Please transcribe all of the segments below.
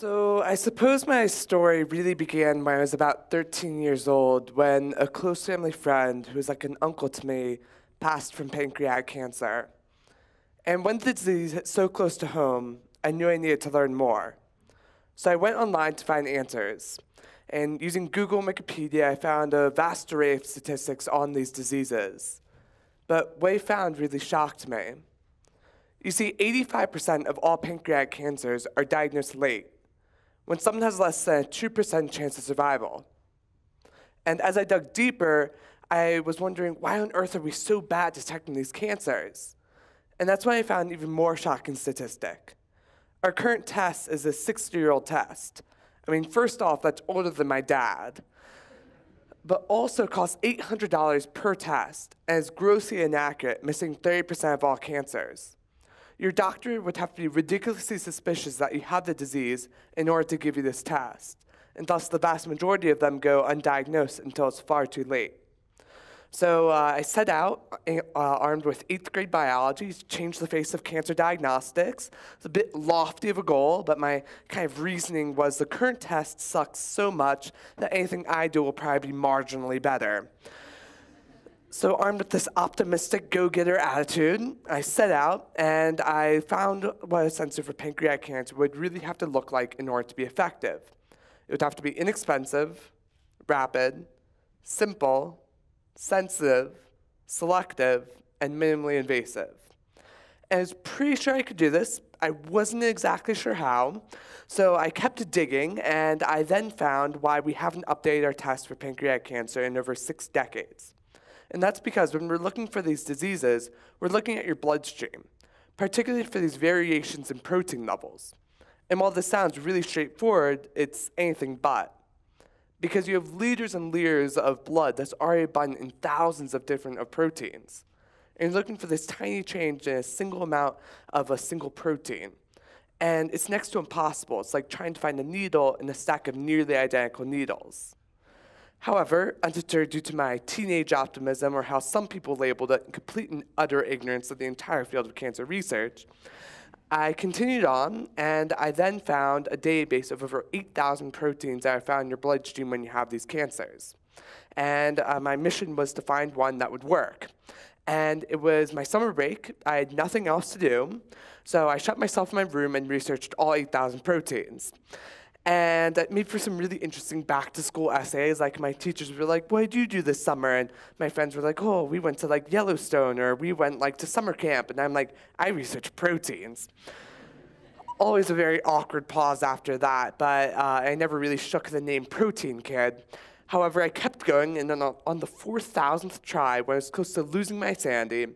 So I suppose my story really began when I was about 13 years old, when a close family friend who was like an uncle to me passed from pancreatic cancer. And when the disease hit so close to home, I knew I needed to learn more. So I went online to find answers. And using Google and Wikipedia, I found a vast array of statistics on these diseases. But what I found really shocked me. You see, 85% of all pancreatic cancers are diagnosed late, when someone has less than a 2% chance of survival. And as I dug deeper, I was wondering, why on earth are we so bad detecting these cancers? And that's when I found an even more shocking statistic. Our current test is a 60-year-old test. I mean, first off, that's older than my dad, but also costs $800 per test and is grossly inaccurate, missing 30% of all cancers. Your doctor would have to be ridiculously suspicious that you have the disease in order to give you this test, and thus the vast majority of them go undiagnosed until it's far too late. So I set out, armed with 8th grade biology, to change the face of cancer diagnostics. It's a bit lofty of a goal, but my kind of reasoning was the current test sucks so much that anything I do will probably be marginally better. So armed with this optimistic go-getter attitude, I set out, and I found what a sensor for pancreatic cancer would really have to look like in order to be effective. It would have to be inexpensive, rapid, simple, sensitive, selective, and minimally invasive. And I was pretty sure I could do this. I wasn't exactly sure how, so I kept digging, and I then found why we haven't updated our tests for pancreatic cancer in over 6 decades. And that's because when we're looking for these diseases, we're looking at your bloodstream, particularly for these variations in protein levels. And while this sounds really straightforward, it's anything but. Because you have liters and liters of blood that's already abundant in thousands of different proteins. And you're looking for this tiny change in a single amount of a single protein. And it's next to impossible. It's like trying to find a needle in a stack of nearly identical needles. However, undeterred due to my teenage optimism, or how some people labeled it, complete and utter ignorance of the entire field of cancer research, I continued on, and I then found a database of over 8,000 proteins that are found in your bloodstream when you have these cancers. And my mission was to find one that would work. And it was my summer break. I had nothing else to do, so I shut myself in my room and researched all 8,000 proteins. And that made for some really interesting back-to-school essays. Like, my teachers were like, what did you do this summer? And my friends were like, oh, we went to, like, Yellowstone, or we went, like, to summer camp. And I'm like, I researched proteins. Always a very awkward pause after that, but I never really shook the name protein kid. However, I kept going, and then on the 4,000th try, when I was close to losing my sanity,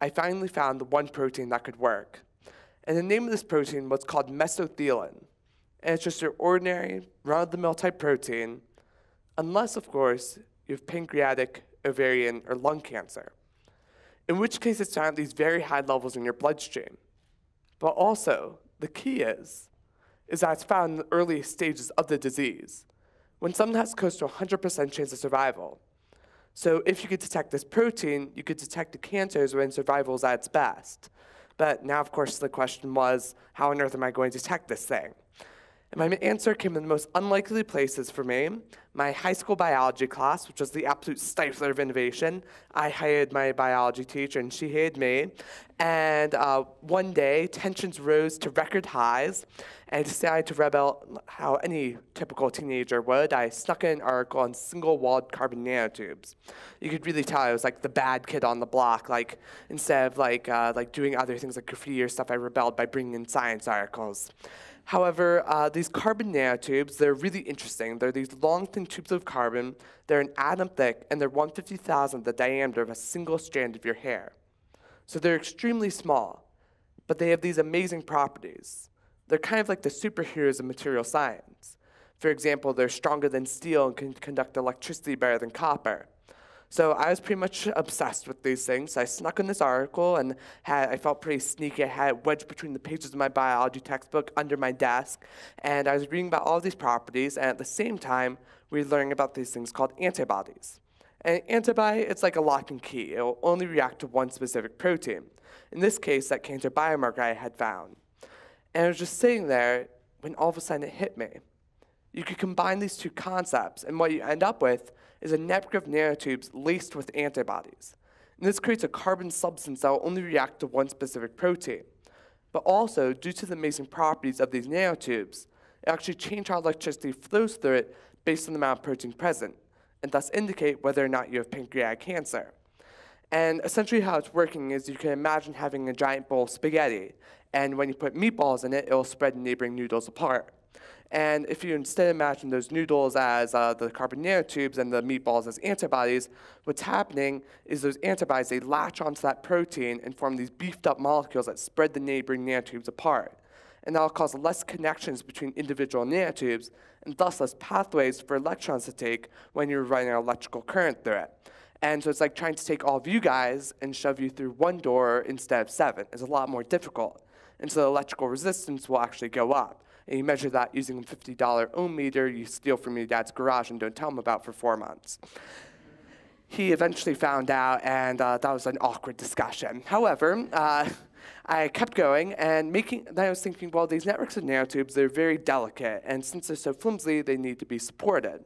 I finally found the one protein that could work. And the name of this protein was called mesothelin. And it's just your ordinary, run-of-the-mill type protein, unless, of course, you have pancreatic, ovarian, or lung cancer, in which case it's found at these very high levels in your bloodstream. But also, the key is that it's found in the earliest stages of the disease, when someone has close to 100% chance of survival. So if you could detect this protein, you could detect the cancers when survival is at its best. But now, of course, the question was, how on earth am I going to detect this thing? And my answer came in the most unlikely places for me. My high school biology class, which was the absolute stifler of innovation. I hated my biology teacher, and she hated me. And one day, tensions rose to record highs, and I decided to rebel how any typical teenager would. I snuck in an article on single-walled carbon nanotubes. You could really tell I was like the bad kid on the block. Like, instead of like doing other things like graffiti or stuff, I rebelled by bringing in science articles. However, these carbon nanotubes, they're really interesting. They're these long, thin tubes of carbon. They're an atom thick, and they're 1/50,000th the diameter of a single strand of your hair. So they're extremely small, but they have these amazing properties. They're kind of like the superheroes of material science. For example, they're stronger than steel and can conduct electricity better than copper. So I was pretty much obsessed with these things. So I snuck in this article, and I felt pretty sneaky. I had it wedged between the pages of my biology textbook under my desk. And I was reading about all these properties, and at the same time, we were learning about these things called antibodies. And an antibody, it's like a lock and key. It will only react to one specific protein. In this case, that cancer biomarker I had found. And I was just sitting there when all of a sudden it hit me. You could combine these two concepts, and what you end up with is a network of nanotubes laced with antibodies. And this creates a carbon substance that will only react to one specific protein. But also, due to the amazing properties of these nanotubes, it actually changes how electricity flows through it based on the amount of protein present, and thus indicate whether or not you have pancreatic cancer. And essentially how it's working is you can imagine having a giant bowl of spaghetti, and when you put meatballs in it, it will spread neighboring noodles apart. And if you instead imagine those noodles as the carbon nanotubes and the meatballs as antibodies, what's happening is those antibodies, they latch onto that protein and form these beefed up molecules that spread the neighboring nanotubes apart. And that will cause less connections between individual nanotubes and thus less pathways for electrons to take when you're running an electrical current through it. And so it's like trying to take all of you guys and shove you through one door instead of 7. It's a lot more difficult. And so the electrical resistance will actually go up. And you measure that using a $50 ohm meter you steal from your dad's garage and don't tell him about for 4 months. He eventually found out, and that was an awkward discussion. However, I kept going, and then I was thinking, well, these networks of nanotubes, they're very delicate, and since they're so flimsy, they need to be supported.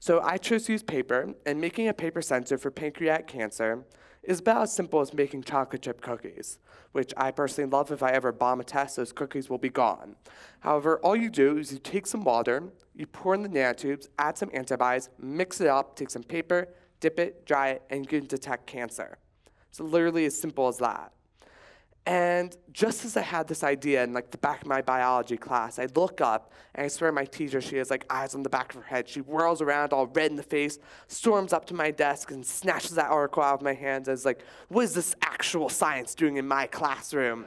So I chose to use paper, and making a paper sensor for pancreatic cancer is about as simple as making chocolate chip cookies, which I personally love. If I ever bomb a test, those cookies will be gone. However, all you do is you take some water, you pour in the nanotubes, add some antibodies, mix it up, take some paper, dip it, dry it, and you can detect cancer. It's literally as simple as that. And just as I had this idea in like the back of my biology class, I look up, and I swear my teacher, she has like eyes on the back of her head. She whirls around all red in the face, storms up to my desk, and snatches that article out of my hands as like, what is this actual science doing in my classroom?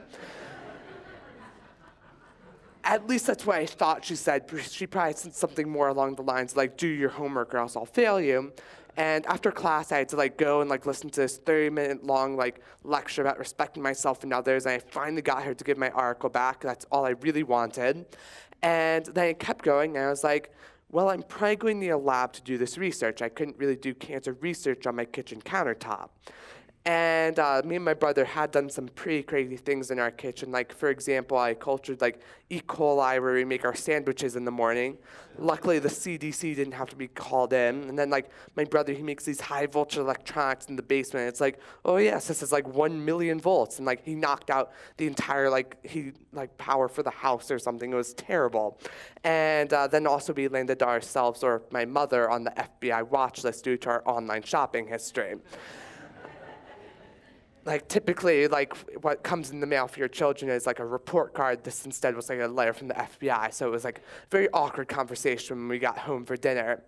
At least that's what I thought she said. She probably said something more along the lines like, do your homework or else I'll fail you. And after class, I had to like go and like listen to this 30-minute long like lecture about respecting myself and others. And I finally got her to give my article back. That's all I really wanted. And then I kept going, and I was like, well, I'm probably going to need a lab to do this research. I couldn't really do cancer research on my kitchen countertop. And me and my brother had done some pretty crazy things in our kitchen. Like, for example, I cultured like E. coli, where we make our sandwiches in the morning. Luckily, the CDC didn't have to be called in. And then like my brother, he makes these high voltage electronics in the basement. It's like, oh yes, this is like 1,000,000 volts. And like he knocked out the entire power for the house or something. It was terrible. And then also we landed ourselves, or my mother, on the FBI watch list due to our online shopping history. Like typically, like what comes in the mail for your children is like a report card. This instead was like a letter from the FBI. So it was like a very awkward conversation when we got home for dinner.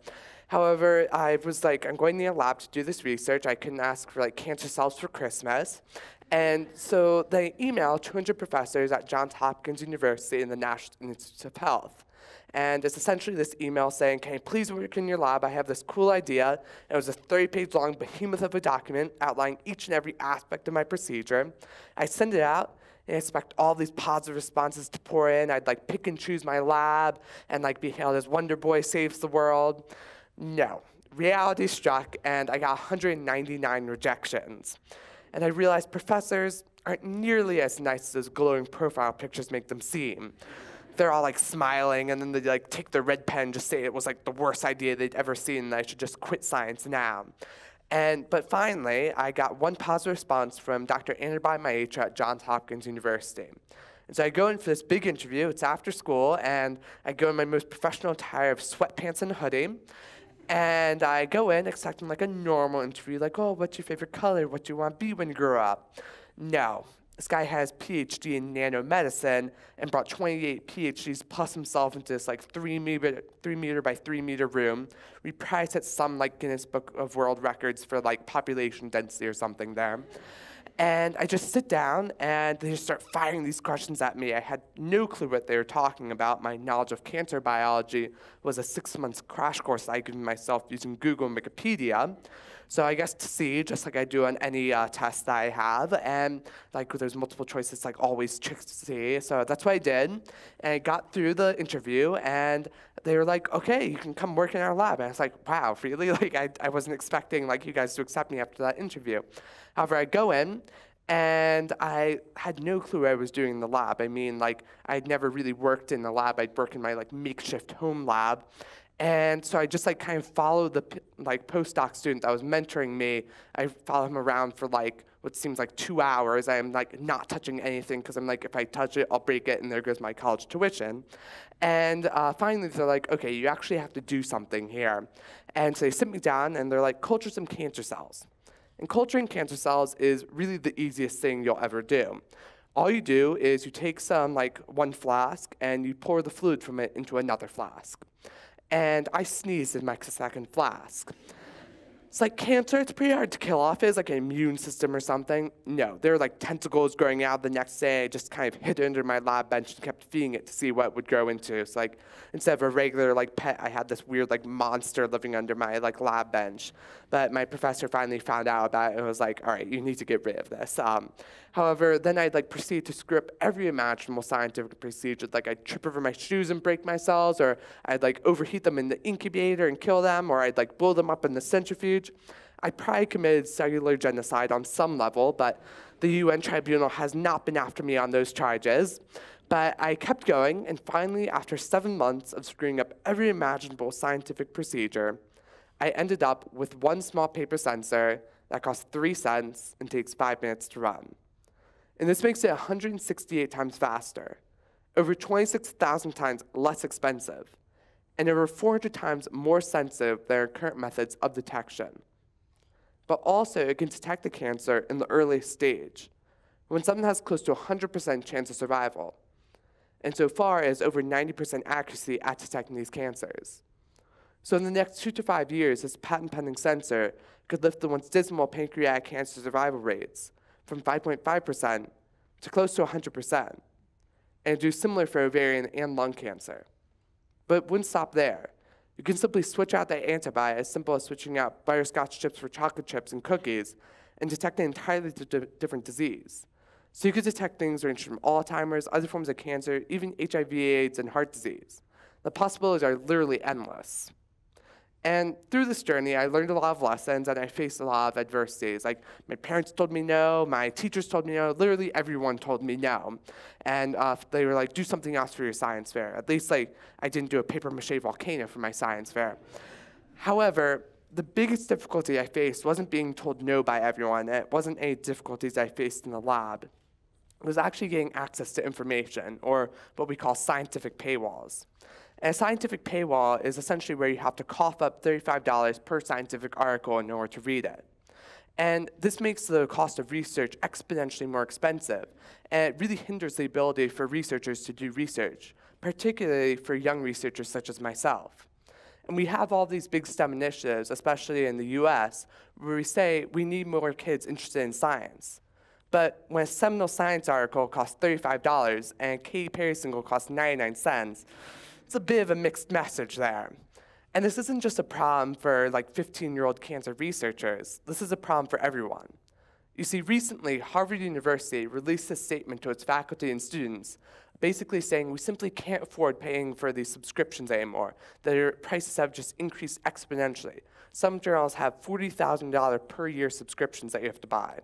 However, I was like, I'm going to need a lab to do this research. I couldn't ask for like cancer cells for Christmas. And so they emailed 200 professors at Johns Hopkins University and the National Institutes of Health. And it's essentially this email saying, can you please work in your lab? I have this cool idea. It was a 30-page-long behemoth of a document outlining each and every aspect of my procedure. I send it out, and I expect all these positive responses to pour in. I'd like pick and choose my lab and like be hailed as Wonder Boy saves the world. No. Reality struck, and I got 199 rejections. And I realized professors aren't nearly as nice as those glowing profile pictures make them seem. They're all like smiling, and then they like take their red pen and just say it was like the worst idea they'd ever seen, and I should just quit science now. But finally, I got one positive response from Dr. Anirban Maitra at Johns Hopkins University. And so I go in for this big interview. It's after school, and I go in my most professional attire of sweatpants and a hoodie. And I go in expecting like a normal interview, like, oh, what's your favorite color? What do you want to be when you grow up? No. This guy has a PhD in nanomedicine and brought 28 PhDs plus himself into this like 3-meter by 3-meter room. We probably set some like Guinness Book of World Records for like population density or something there. And I just sit down, and they just start firing these questions at me. I had no clue what they were talking about. My knowledge of cancer biology was a 6-month crash course I gave myself using Google and Wikipedia. So I guess to see, just like I do on any test that I have, and like there's multiple choices, like always tricks to see. So that's what I did, and I got through the interview, and they were like, okay, you can come work in our lab. And I was like, wow, really? Like I wasn't expecting like you guys to accept me after that interview. However, I go in, And I had no clue what I was doing in the lab. I mean, like, I'd never really worked in the lab. I'd work in my, like, makeshift home lab. And so I just, like, kind of followed the, like, postdoc student that was mentoring me. I followed him around for, like, what seems like 2 hours. I'm, like, not touching anything because I'm like, if I touch it, I'll break it, and there goes my college tuition. And finally, they're like, OK, you actually have to do something here. And so they sit me down, and they're like, culture some cancer cells. And culturing cancer cells is really the easiest thing you'll ever do. All you do is you take some, like, one flask, and you pour the fluid from it into another flask. And I sneezed in my second flask. It's like cancer, it's pretty hard to kill off. It's like an immune system or something. No, there were like tentacles growing out the next day. I just kind of hid it under my lab bench and kept feeding it to see what it would grow into. It's like instead of a regular like pet, I had this weird like monster living under my like lab bench. But my professor finally found out about it and was like, all right, you need to get rid of this. However, then I'd like proceed to screw up every imaginable scientific procedure. Like I'd trip over my shoes and break my cells, or I'd like overheat them in the incubator and kill them, or I'd like blow them up in the centrifuge. I probably committed cellular genocide on some level, but the UN tribunal has not been after me on those charges. But I kept going, and finally, after 7 months of screwing up every imaginable scientific procedure, I ended up with one small paper sensor that costs 3 cents and takes 5 minutes to run. And this makes it 168 times faster, over 26,000 times less expensive, and over 400 times more sensitive than our current methods of detection. But also, it can detect the cancer in the early stage, when something has close to 100% chance of survival. And so far, it has over 90% accuracy at detecting these cancers. So in the next 2 to 5 years, this patent-pending sensor could lift the once dismal pancreatic cancer survival rates from 5.5% to close to 100%, and do similar for ovarian and lung cancer. But it wouldn't stop there. You can simply switch out that antibody as simple as switching out butterscotch chips for chocolate chips and cookies and detect an entirely different disease. So you could detect things ranging from Alzheimer's, other forms of cancer, even HIV AIDS and heart disease. The possibilities are literally endless. And through this journey, I learned a lot of lessons, and I faced a lot of adversities. Like, my parents told me no, my teachers told me no, literally everyone told me no. And they were like, do something else for your science fair. At least, like, I didn't do a papier-mâché volcano for my science fair. However, the biggest difficulty I faced wasn't being told no by everyone. It wasn't any difficulties I faced in the lab. It was actually getting access to information, or what we call scientific paywalls. And a scientific paywall is essentially where you have to cough up $35 per scientific article in order to read it. And this makes the cost of research exponentially more expensive, and it really hinders the ability for researchers to do research, particularly for young researchers such as myself. And we have all these big STEM initiatives, especially in the US, where we say we need more kids interested in science. But when a seminal science article costs $35 and a Katy Perry single costs 99 cents, it's a bit of a mixed message there. And this isn't just a problem for like 15-year-old cancer researchers. This is a problem for everyone. You see, recently, Harvard University released a statement to its faculty and students, basically saying we simply can't afford paying for these subscriptions anymore. Their prices have just increased exponentially. Some journals have $40,000 per year subscriptions that you have to buy.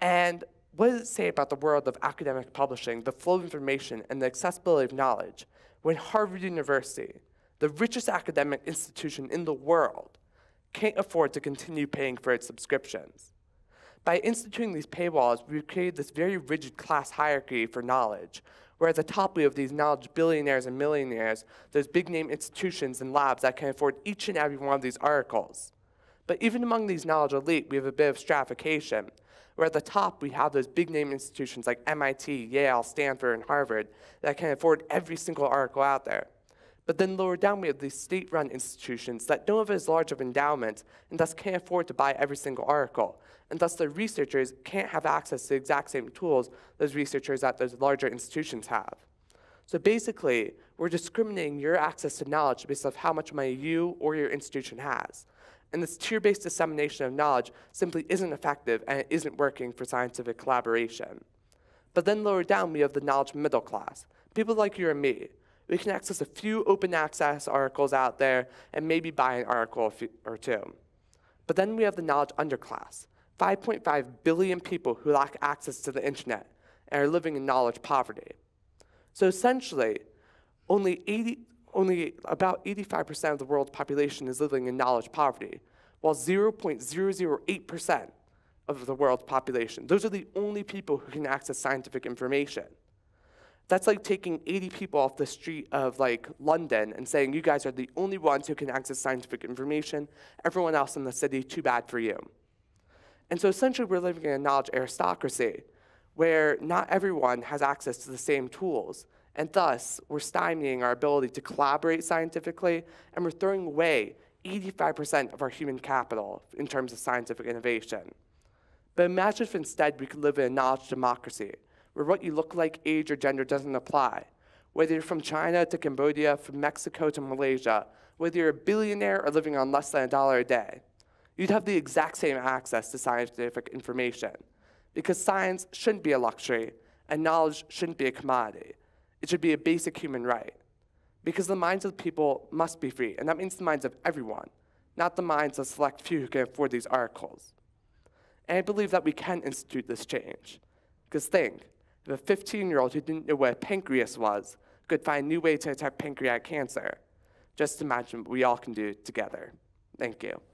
And what does it say about the world of academic publishing, the flow of information, and the accessibility of knowledge, when Harvard University, the richest academic institution in the world, can't afford to continue paying for its subscriptions? By instituting these paywalls, we've created this very rigid class hierarchy for knowledge, where at the top we have these knowledge billionaires and millionaires, those big-name institutions and labs that can afford each and every one of these articles. But even among these knowledge elite, we have a bit of stratification, where at the top we have those big-name institutions like MIT, Yale, Stanford, and Harvard that can afford every single article out there. But then lower down we have these state-run institutions that don't have as large of endowments and thus can't afford to buy every single article, and thus their researchers can't have access to the exact same tools those researchers at those larger institutions have. So basically, we're discriminating your access to knowledge based off how much money you or your institution has. And this tier-based dissemination of knowledge simply isn't effective, and it isn't working for scientific collaboration. But then lower down, we have the knowledge middle class, people like you and me. We can access a few open access articles out there and maybe buy an article or two. But then we have the knowledge underclass, 5.5 billion people who lack access to the internet and are living in knowledge poverty. So essentially, about 85% of the world's population is living in knowledge poverty, while 0.008% of the world's population. Those are the only people who can access scientific information. That's like taking 80 people off the street of London and saying, you guys are the only ones who can access scientific information. Everyone else in the city, too bad for you. And so essentially, we're living in a knowledge aristocracy where not everyone has access to the same tools. And thus, we're stymieing our ability to collaborate scientifically, and we're throwing away 85% of our human capital in terms of scientific innovation. But imagine if instead we could live in a knowledge democracy, where what you look like, age, or gender doesn't apply. Whether you're from China to Cambodia, from Mexico to Malaysia, whether you're a billionaire or living on less than $1 a day, you'd have the exact same access to scientific information. Because science shouldn't be a luxury, and knowledge shouldn't be a commodity. It should be a basic human right. Because the minds of people must be free, and that means the minds of everyone, not the minds of select few who can afford these articles. And I believe that we can institute this change. Because think, if a 15-year-old who didn't know what a pancreas was could find a new way to attack pancreatic cancer, just imagine what we all can do together. Thank you.